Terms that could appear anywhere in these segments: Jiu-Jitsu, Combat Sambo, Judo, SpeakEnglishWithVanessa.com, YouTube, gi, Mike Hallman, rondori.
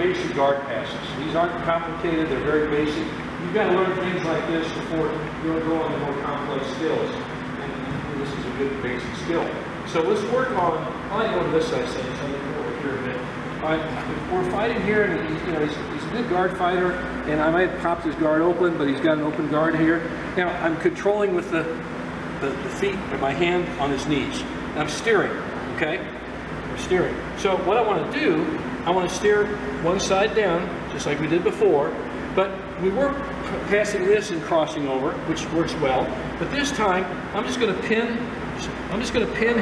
basic guard passes. These aren't complicated, they're very basic. You've got to learn things like this before you'll go on the more complex skills. And this is a good basic skill. So let's work on, I like going this side, so I'm going to go over here a minute. All right, we're fighting here, and he's a good guard fighter, and I might have popped his guard open, but he's got an open guard here. Now, I'm controlling with the feet and my hand on his knees. I'm steering, okay? I'm steering. So what I want to do, I want to steer one side down, just like we did before, but we were passing this and crossing over, which works well. But this time, I'm just going to pin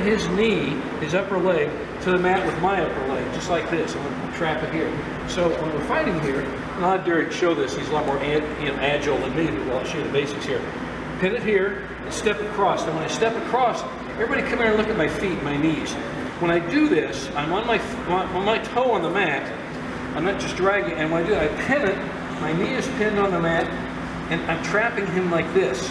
his knee, his upper leg, to the mat with my upper leg, just like this. I'm going to trap it here. So when we're fighting here, and I'll have Derek show this, he's a lot more agile than me, but I'll show you the basics here. Pin it here, and step across. And when I step across, everybody come here and look at my feet, my knees. When I do this, I'm on my toe on the mat. I'm not just dragging, and when I do that, I pin it, my knee is pinned on the mat, and I'm trapping him like this.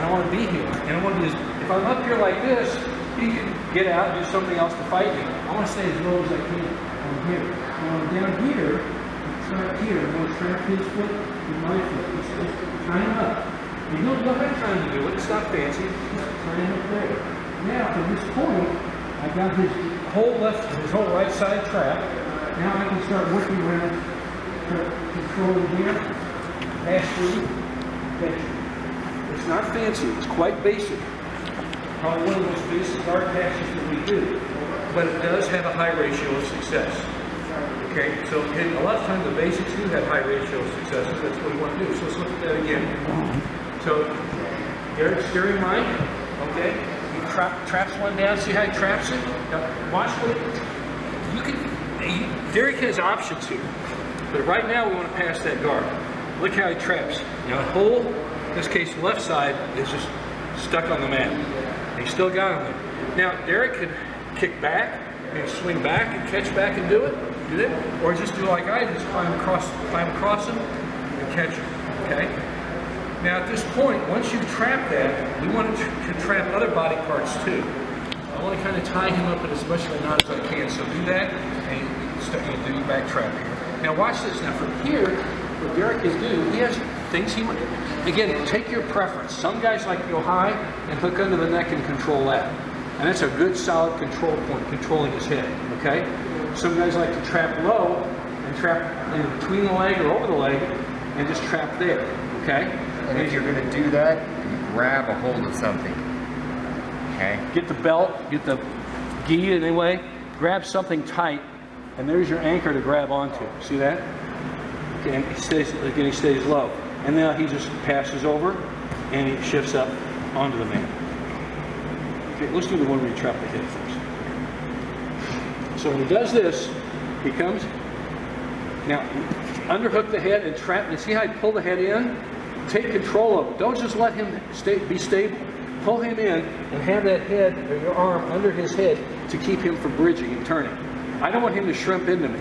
And I want to be here. And I want to do this. If I'm up here like this, he can get out and do something else to fight me. I want to stay as low as I can. I'm here. Now I'm down here, it's not here. I want to trap his foot and my foot. It's just tying up. You don't have time to do it. It's not fancy. It's tying up there. Now from this point, I got his whole left, his whole right side trap. Now I can start working around, control here, pass through, catch. It's not fancy, it's quite basic. Probably one of the most basic guard passes that we do, but it does have a high ratio of success. Okay, so a lot of times the basics do have high ratio of success, so that's what we want to do. So let's look at that again. So, Derek's steering mine, okay? He traps one down, see how he traps it? Now, watch what you can, Derek has options here, but right now we want to pass that guard. Look how he traps. Now, in this case, the left side is just stuck on the mat. He's still got him there. Now, Derek could kick back and swing back and catch back and do it, or just do like I just climb across him and catch him. Okay. Now, at this point, once you trap that, we want to trap other body parts too. I want to kind of tie him up in as much of a knot as I can. So do that, and you'll do back trap here. Now, watch this. Now, from here, what Derek is doing, he has things he wants. Again, take your preference. Some guys like to go high and hook under the neck and control that. And that's a good solid control point, controlling his head, okay? Some guys like to trap low and trap either between the leg or over the leg and just trap there, okay? And if you're gonna do that, grab a hold of something, okay? Get the belt, get the gi anyway, grab something tight, and there's your anchor to grab onto. See that? Okay, and he stays low. And now he just passes over and he shifts up onto the man. Okay, let's do the one where you trap the head first. So when he does this, he comes, now underhook the head and trap, and see how I pull the head in? Take control of it. Don't just let him be stable. Pull him in and have that head or your arm under his head to keep him from bridging and turning. I don't want him to shrimp into me,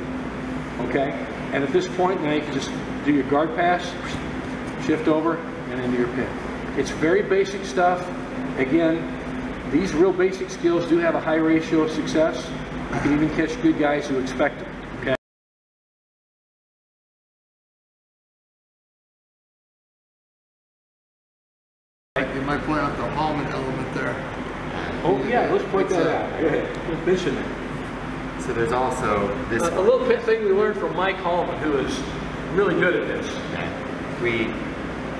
okay? And at this point, now you can just do your guard pass, shift over, and into your pin. It's very basic stuff. Again, these real basic skills do have a high ratio of success. You can even catch good guys who expect them. Okay. You might point out the Hallman element there. Oh yeah, let's point that out. Go ahead. Mention it. So there's also this a little bit thing we learned from Mike Hallman, who is really good at this.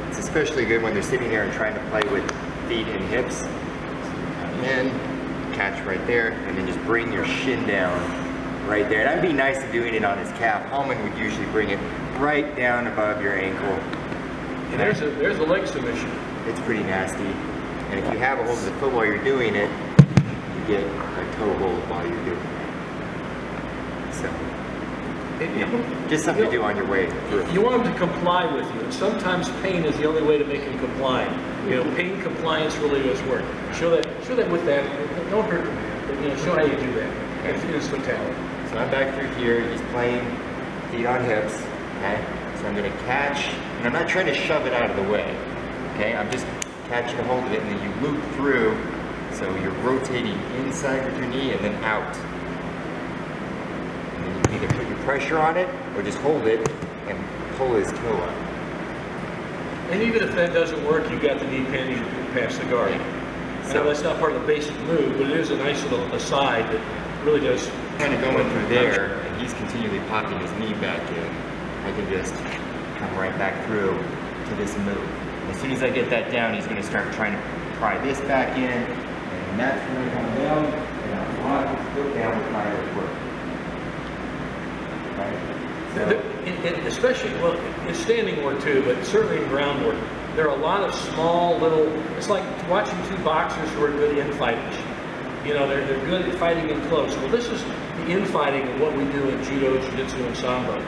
It's especially good when they're sitting there and trying to play with feet and hips. Come in, catch right there, and then just bring your shin down right there. And that'd be nice to doing it on his calf. Hallman would usually bring it right down above your ankle. And there's a leg submission. It's pretty nasty. And if you have a hold of the foot while you're doing it, you get a toe hold while you're doing it. So. Just something to do on your way through. You want them to comply with you, and sometimes pain is the only way to make them comply. You know, pain compliance really does work. Show that with that. Don't hurt them. But, you know, show how you do that. And okay. It's totality. So I'm back through here. He's playing feet on hips. Okay. So I'm going to catch, and I'm not trying to shove it out of the way. Okay. I'm just catching a hold of it, and then you loop through. So you're rotating inside with your knee and then out. And then you either put your pressure on it or just hold it and pull his kill up. And even if that doesn't work, you've got the knee pin, you pass the guard. Yeah. So I know that's not part of the basic move, but it is a nice little aside that really does kind of go in through there, and he's continually popping his knee back in. I can just come right back through to this move. As soon as I get that down, he's going to start trying to pry this back in, and that's going to come down, and I'm not going to go down with my other work. Right? So, especially, well, in standing work too, but certainly in ground work, there are a lot of small little, it's like watching two boxers who are good infighters. You know, they're good at fighting in close. Well, this is the infighting of what we do in Judo, Jiu-Jitsu, and Sambo.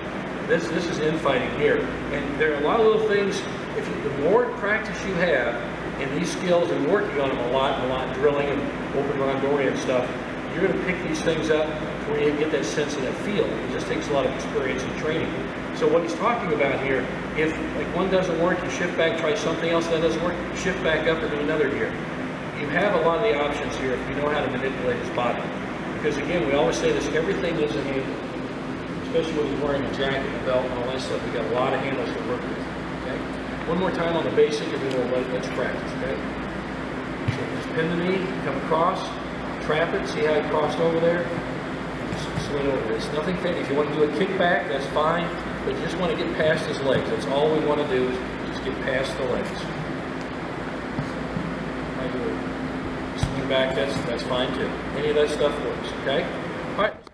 This is infighting here. And there are a lot of little things, the more practice you have in these skills and working on them a lot, drilling and open rondori and stuff, you're going to pick these things up where you get that sense of that feel. It just takes a lot of experience and training. So what he's talking about here, if like one doesn't work, you shift back, try something else that doesn't work, you shift back up and do another gear. You have a lot of the options here if you know how to manipulate his body. Because again, we always say this, everything is a handle. Especially when he's wearing a jacket, a belt, and all that stuff, we got a lot of handles to work with. Okay? One more time on the basic, and then we'll let's practice, okay? So just pin the knee, come across, trap it, see how it crossed over there? Just swing over this. Nothing fancy. If you want to do a kickback, that's fine, but you just want to get past his legs. That's all we want to do is just get past the legs. Swing back, that's fine too. Any of that stuff works, okay? All right.